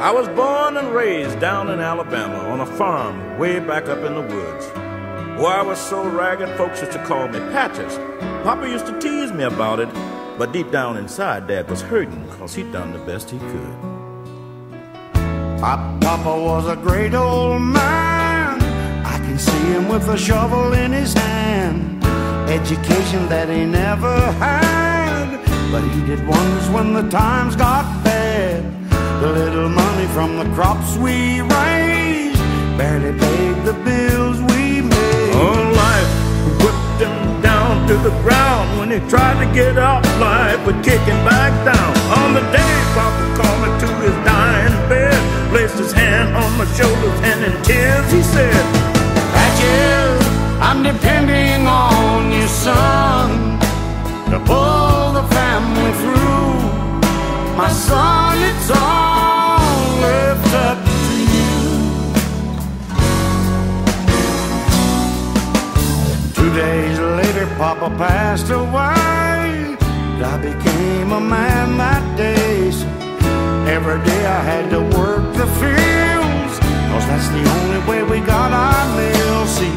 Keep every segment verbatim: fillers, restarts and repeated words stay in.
I was born and raised down in Alabama on a farm way back up in the woods. Boy, I was so ragged, folks used to call me Patches. Papa used to tease me about it, but deep down inside, Dad was hurting because he'd done the best he could. Papa was a great old man. I can see him with a shovel in his hand. Education that he never had, but he did wonders when the times got bad. The little money from the crops we raised barely paid the bills we made. Oh, life whipped him down to the ground. When he tried to get out, life would kick him back down. On the day Papa called me to his dying bed, placed his hand on my shoulders, and in tears he said, "Patches, I'm depending on you, son, to pull the family through. My son, it's all left up to you." Two days later, Papa passed away. I became a man that day. Every day I had to work the fields, 'cause that's the only way we got our meal. See,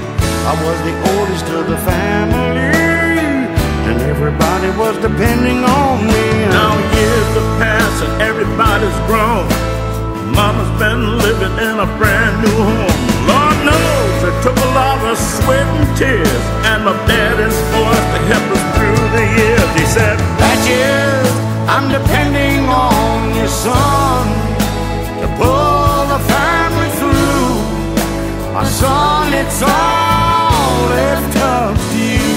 I was the oldest of the family, and everybody was depending on me. Now years have passed and everybody's grown. Mama's been living in a brand new home. Lord knows it took a lot of sweat and tears, and my daddy's voice to help us through the years. He said, "Patches, I'm depending on your son to pull the family through. My son, it's all left up to you."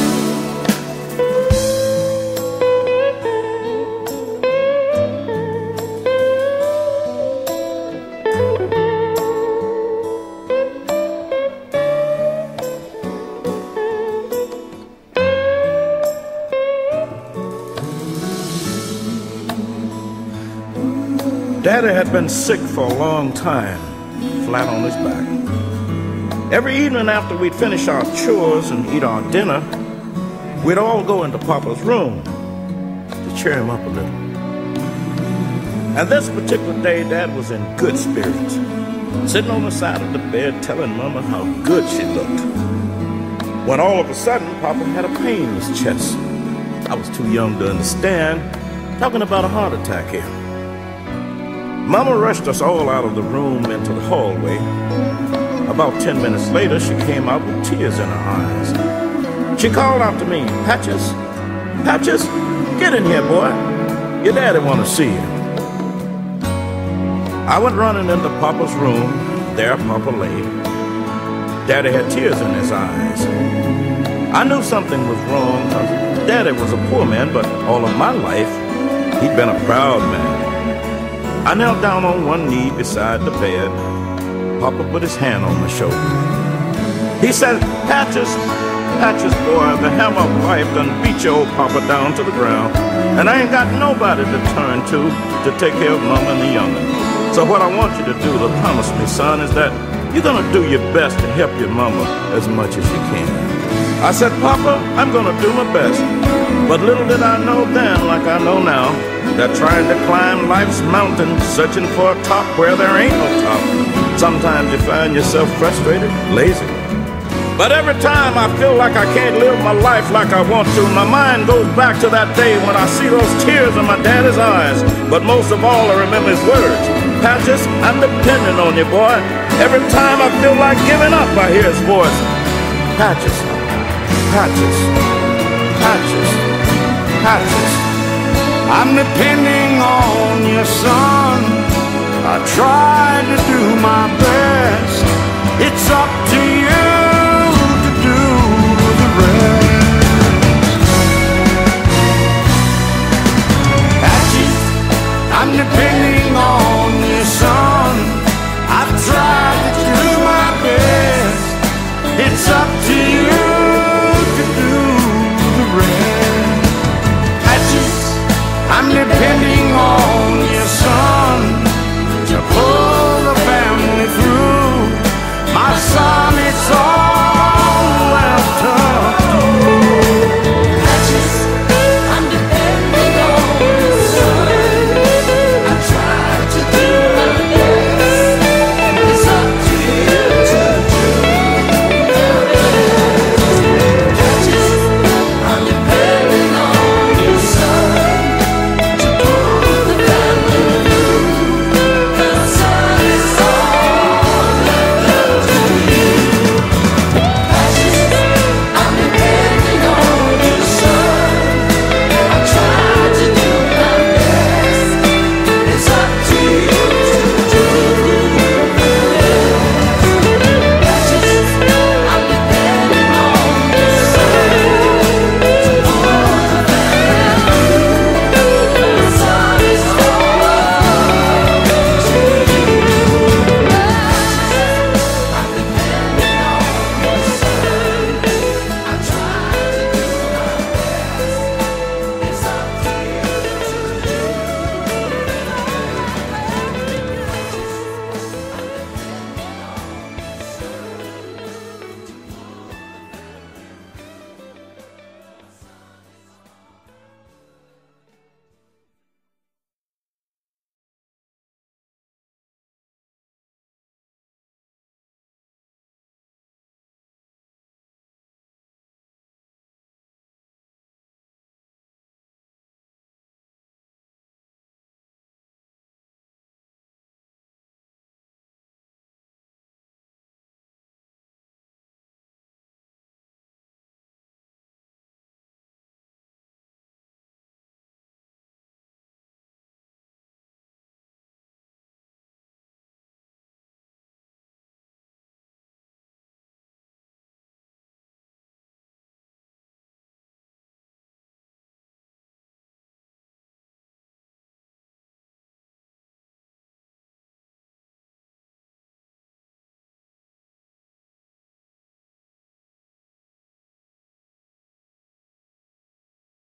Daddy had been sick for a long time, flat on his back. Every evening after we'd finish our chores and eat our dinner, we'd all go into Papa's room to cheer him up a little. And this particular day, Dad was in good spirits, sitting on the side of the bed telling Mama how good she looked, when all of a sudden, Papa had a pain in his chest. I was too young to understand, talking about a heart attack here. Mama rushed us all out of the room into the hallway. About ten minutes later, she came out with tears in her eyes. She called out to me, "Patches, Patches, get in here, boy. Your daddy want to see you." I went running into Papa's room. There Papa lay. Daddy had tears in his eyes. I knew something was wrong, 'cause Daddy was a poor man, but all of my life, he'd been a proud man. I knelt down on one knee beside the bed. Papa put his hand on my shoulder. He said, "Patches, Patches, boy, the hammer of life done beat your old Papa down to the ground, and I ain't got nobody to turn to to take care of Mama and the young'un. So what I want you to do, to promise me, son, is that you're gonna do your best to help your Mama as much as you can." I said, "Papa, I'm gonna do my best." But little did I know then, like I know now, that trying to climb life's mountain, searching for a top where there ain't no top, sometimes you find yourself frustrated, lazy. But every time I feel like I can't live my life like I want to, my mind goes back to that day when I see those tears in my daddy's eyes. But most of all, I remember his words, "Patches, I'm depending on you, boy." Every time I feel like giving up, I hear his voice, "Patches, Patches, Patches, Patches, I'm depending on you, son. I tried to do my best. It's up to you to do the rest. Patches, I'm depending on you, son. I've tried to do my best. It's up to you."